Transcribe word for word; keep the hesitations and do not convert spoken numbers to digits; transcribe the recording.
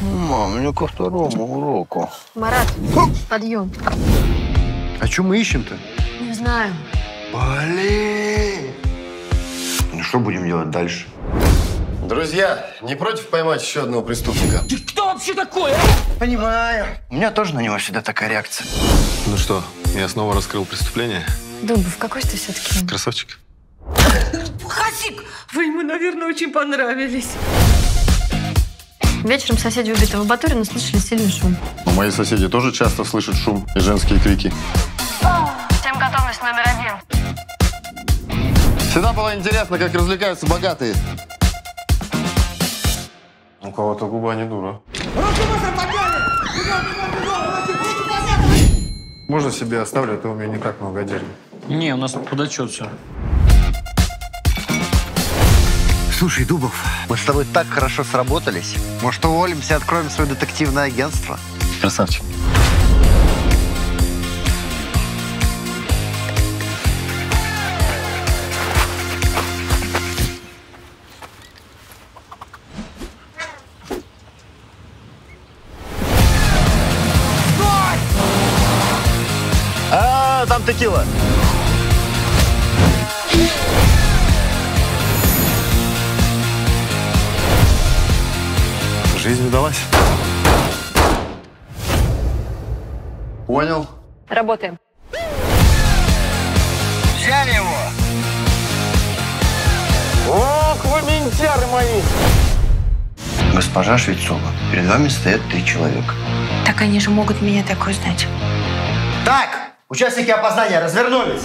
Мам, мне ко второму уроку. Марат, подъем. А что мы ищем-то? Не знаю. Блин! Ну что будем делать дальше? Друзья, не против поймать еще одного преступника? Ты кто вообще такой, а? Понимаю. У меня тоже на него всегда такая реакция. Ну что, я снова раскрыл преступление? Дубов, какой ты все-таки? Красавчик. Хасик! Вы ему, наверное, очень понравились. Вечером соседи убитого Батурина слышали сильный шум. Но мои соседи тоже часто слышат шум и женские крики. Всем готовность номер один. Всегда было интересно, как развлекаются богатые. У кого-то губа не дура. Можно себе оставлю, а то у меня не так много денег. Не, у нас подотчет все. Слушай, Дубов, мы с тобой так хорошо сработались. Может, уволимся и откроем свое детективное агентство? Красавчик. Стой! А, там текила. Жизнь удалась. Понял. Работаем. Взяли его. Ох, вы ментяры мои. Госпожа Швейцова, перед вами стоят три человека. Так они же могут меня так узнать. Так, участники опознания развернулись.